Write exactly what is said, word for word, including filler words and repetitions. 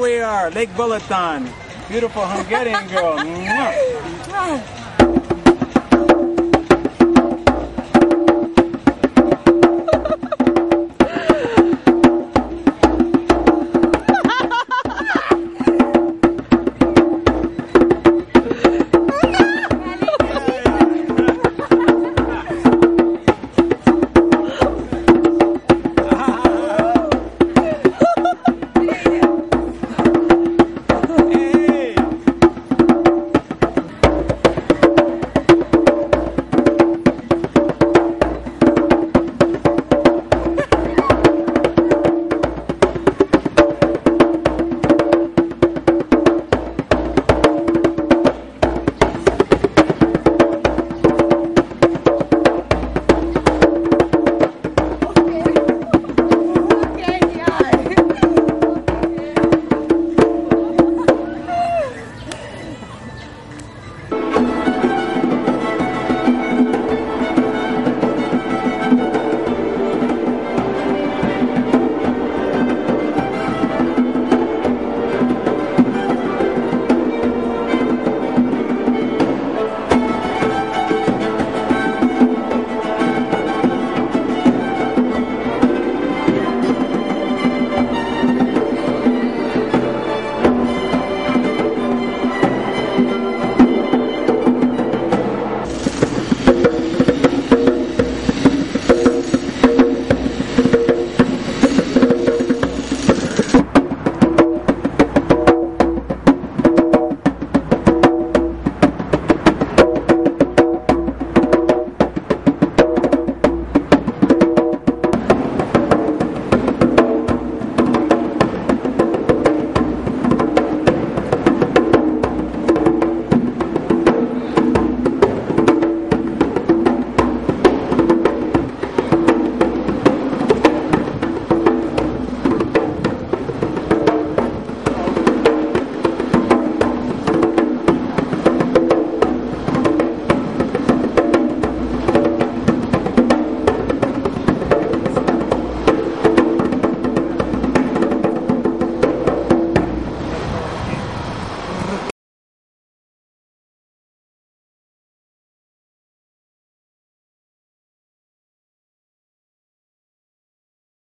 we are, Lake Balaton. Beautiful Hungarian girl.